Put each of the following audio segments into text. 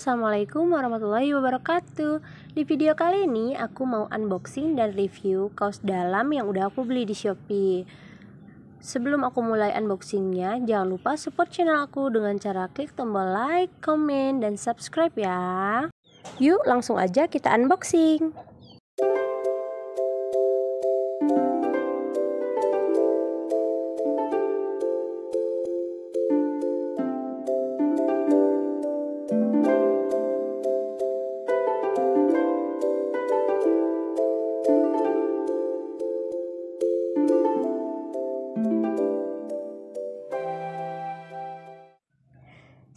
Assalamualaikum warahmatullahi wabarakatuh. Di video kali ini aku mau unboxing dan review kaos dalam yang udah aku beli di Shopee. Sebelum aku mulai unboxingnya, jangan lupa support channel aku dengan cara klik tombol like, comment, dan subscribe ya. Yuk langsung aja kita unboxing.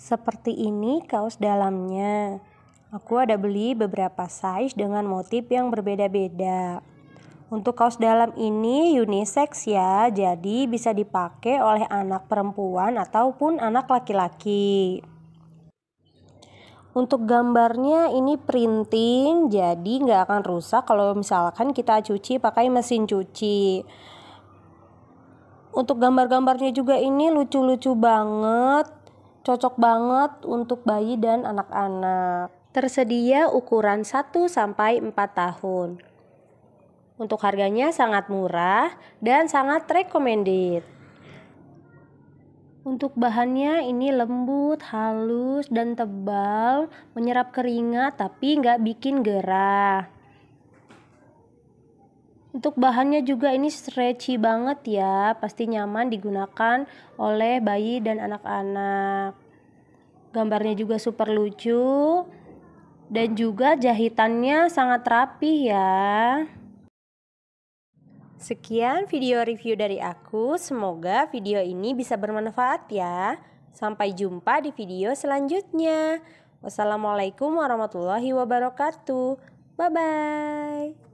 Seperti ini kaos dalamnya. Aku ada beli beberapa size dengan motif yang berbeda-beda. Untuk kaos dalam ini unisex ya, jadi bisa dipakai oleh anak perempuan ataupun anak laki-laki. Untuk gambarnya ini printing, jadi nggak akan rusak kalau misalkan kita cuci pakai mesin cuci. Untuk gambar-gambarnya juga ini lucu-lucu banget. Cocok banget untuk bayi dan anak-anak. Tersedia ukuran 1-4 tahun. Untuk harganya sangat murah dan sangat recommended. Untuk bahannya ini lembut, halus, dan tebal. Menyerap keringat tapi nggak bikin gerah. Untuk bahannya juga ini stretchy banget ya, pasti nyaman digunakan oleh bayi dan anak-anak. Gambarnya juga super lucu dan juga jahitannya sangat rapi ya. Sekian video review dari aku, semoga video ini bisa bermanfaat ya. Sampai jumpa di video selanjutnya. Wassalamualaikum warahmatullahi wabarakatuh. Bye bye.